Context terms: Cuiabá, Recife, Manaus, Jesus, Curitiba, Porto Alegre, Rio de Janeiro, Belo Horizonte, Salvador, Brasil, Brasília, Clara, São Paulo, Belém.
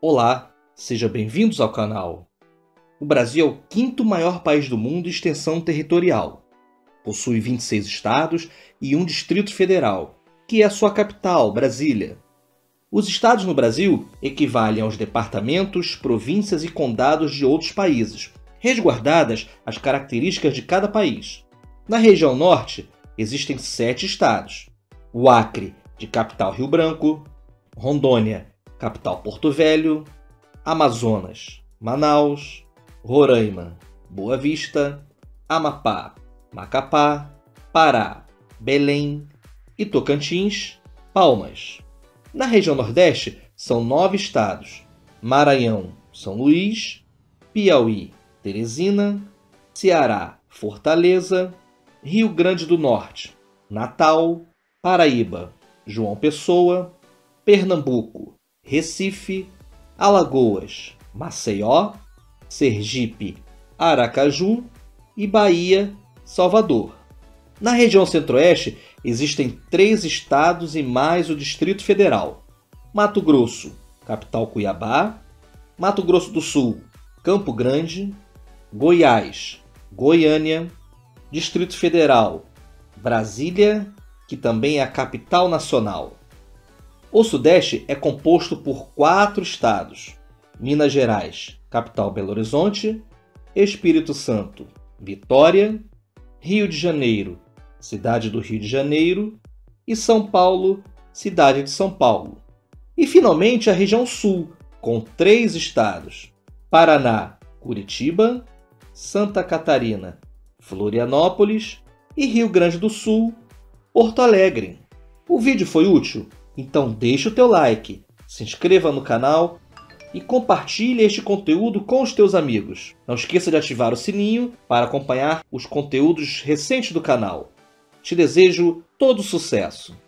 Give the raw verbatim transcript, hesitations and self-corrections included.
Olá, sejam bem-vindos ao canal. O Brasil é o quinto maior país do mundo em extensão territorial. Possui vinte e seis estados e um distrito federal, que é a sua capital, Brasília. Os estados no Brasil equivalem aos departamentos, províncias e condados de outros países, resguardadas as características de cada país. Na região norte, existem sete estados: o Acre, de capital Rio Branco, Rondônia, capital Porto Velho, Amazonas, Manaus, Roraima, Boa Vista, Amapá, Macapá, Pará, Belém e Tocantins, Palmas. Na região nordeste, são nove estados: Maranhão, São Luís, Piauí, Teresina, Ceará, Fortaleza, Rio Grande do Norte, Natal, Paraíba, João Pessoa, Pernambuco, Recife, Alagoas, Maceió, Sergipe, Aracaju e Bahia, Salvador. Na região centro-oeste, existem três estados e mais o Distrito Federal: Mato Grosso, capital Cuiabá, Mato Grosso do Sul, Campo Grande, Goiás, Goiânia, Distrito Federal, Brasília, que também é a capital nacional. O Sudeste é composto por quatro estados: Minas Gerais, capital Belo Horizonte, Espírito Santo, Vitória, Rio de Janeiro, cidade do Rio de Janeiro, e São Paulo, cidade de São Paulo. E, finalmente, a região Sul, com três estados: Paraná, Curitiba, Santa Catarina, Florianópolis e Rio Grande do Sul, Porto Alegre. O vídeo foi útil? Então deixa o teu like, se inscreva no canal e compartilhe este conteúdo com os teus amigos. Não esqueça de ativar o sininho para acompanhar os conteúdos recentes do canal. Te desejo todo sucesso!